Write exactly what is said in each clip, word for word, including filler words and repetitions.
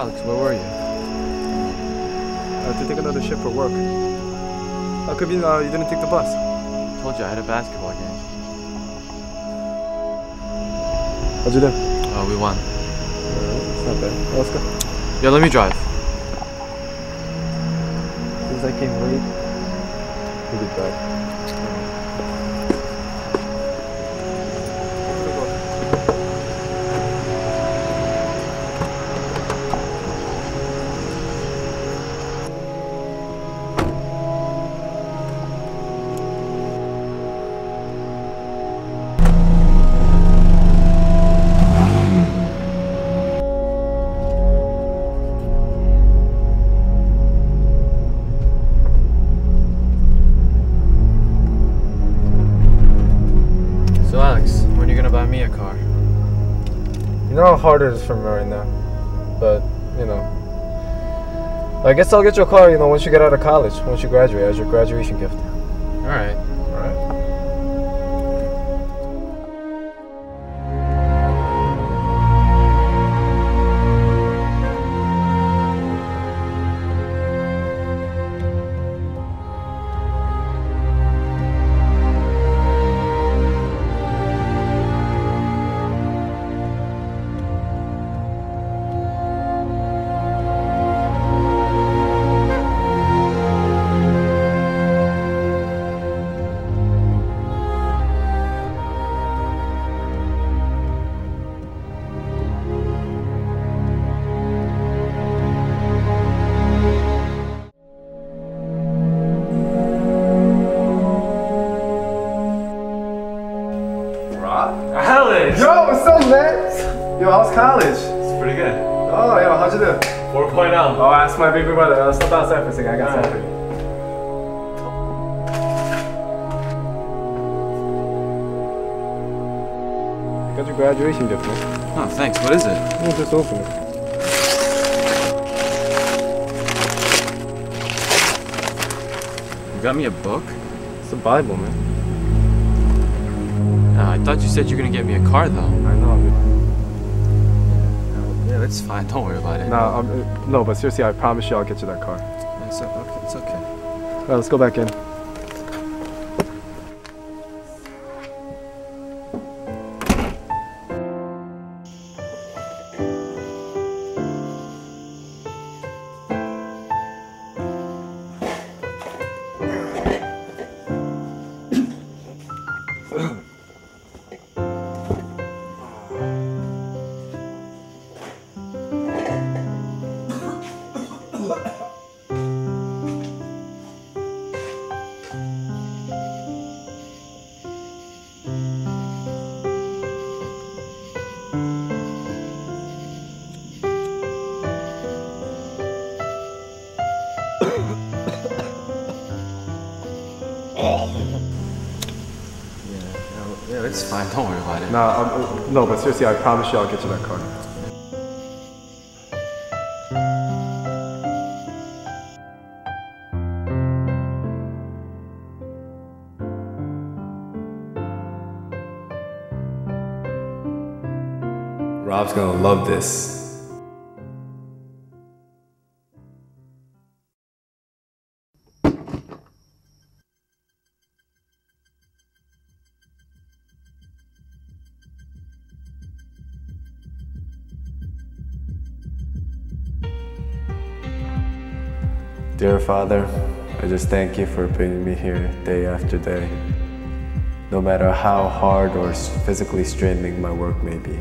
Alex, where were you? I had to take another shift for work. How come you, uh, you didn't take the bus? I told you I had a basketball game. How'd you do? Oh, uh, we won. Uh, it's not bad. Let's go. Yeah, let me drive. Since I came late, we could drive. You know how hard it is for me right now, but, you know, I guess I'll get you a car, you know, once you get out of college, once you graduate, as your graduation gift. Alright. Alright. Yo, how's college? It's pretty good. Oh, yo, how'd you do? four point oh. Oh, I asked my baby brother. I'll step outside for a second. I got something for you. I got your graduation gift, man. Oh, thanks. What is it? Oh, just open it. You got me a book? It's the Bible, man. Uh, I thought you said you were going to get me a car, though. I know, man. It's fine, don't worry about it. No, I'm, no, but seriously, I promise you I'll get you that car. It's okay, it's okay. All right, let's go back in. Yeah, it's fine. Don't worry about it. No, I'm, no, but seriously, I promise you I'll get you that car. Rob's gonna love this. Dear Father, I just thank you for bringing me here day after day, no matter how hard or physically straining my work may be.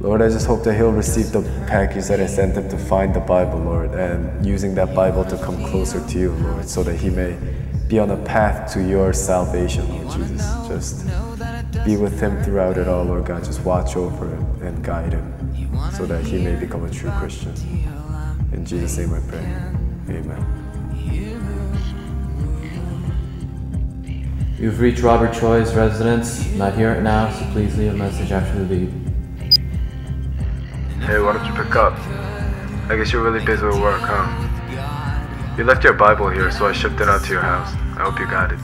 Lord, I just hope that he'll receive the package that I sent him to find the Bible, Lord, and using that Bible to come closer to you, Lord, so that he may be on a path to your salvation, Lord Jesus. Just be with him throughout it all, Lord God. Just watch over him and guide him so that he may become a true Christian. In Jesus' name I pray. Amen. You've reached Robert Choi's residence. Not here now, so please leave a message after the beep. Hey, why don't you pick up? I guess you're really busy with work, huh? You left your Bible here, so I shipped it out to your house. I hope you got it.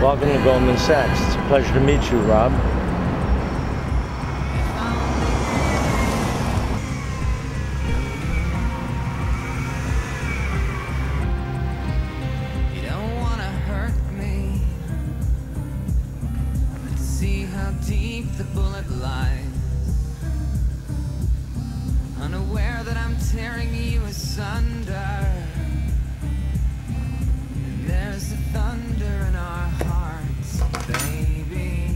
Welcome to Goldman Sachs. It's a pleasure to meet you, Rob. Deep the bullet lies, unaware that I'm tearing you asunder, and there's the thunder in our hearts, baby,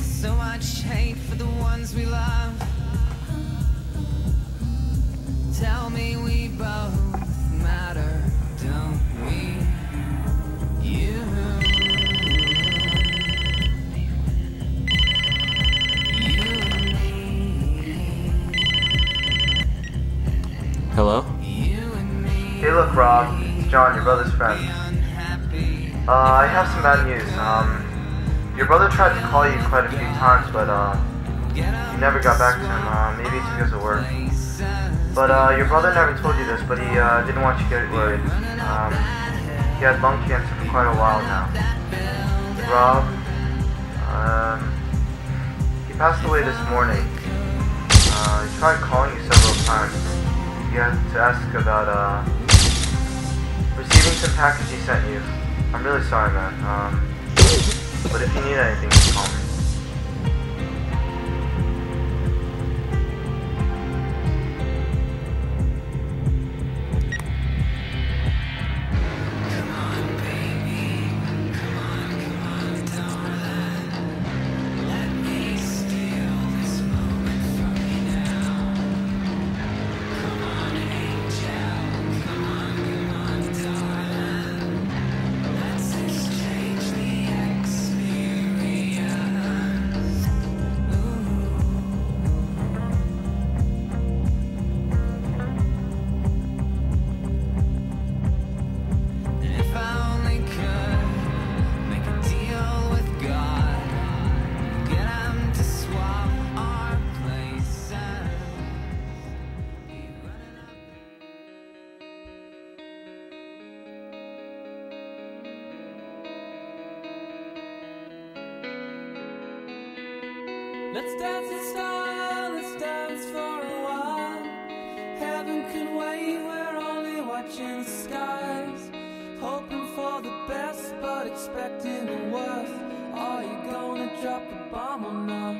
so much hate for the ones we love, tell me we both matter, don't we, you? Hello? Hey, look, Rob. It's John, your brother's friend. Uh, I have some bad news. Um, your brother tried to call you quite a few times, but, uh, you never got back to him. Uh, maybe it's because of work. But, uh, your brother never told you this, but he, uh, didn't want you to get worried. Um, he had lung cancer for quite a while now. Rob, um, he passed away this morning. Uh, he tried calling you several times. He had to ask about, uh, receiving some package he sent you. I'm really sorry, man, um, but if you need anything, just call me. Let's dance in style, let's dance for a while. Heaven can wait, we're only watching the skies. Hoping for the best, but expecting the worst. Are you gonna drop a bomb or not?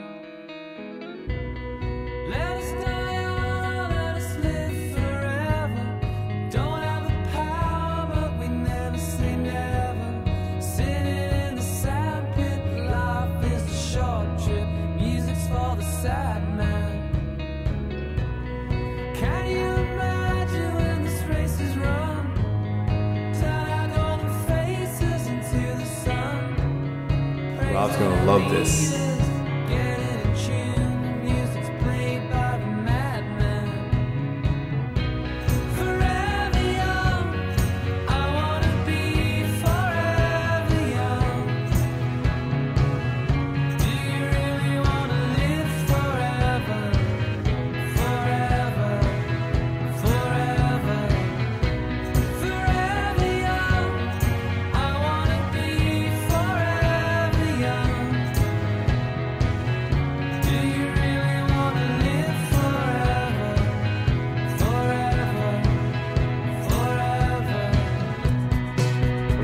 Rob's gonna love this.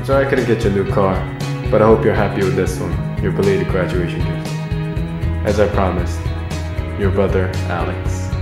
Sorry I couldn't get you a new car, but I hope you're happy with this one, your belated graduation gift. As I promised, your brother, Alex.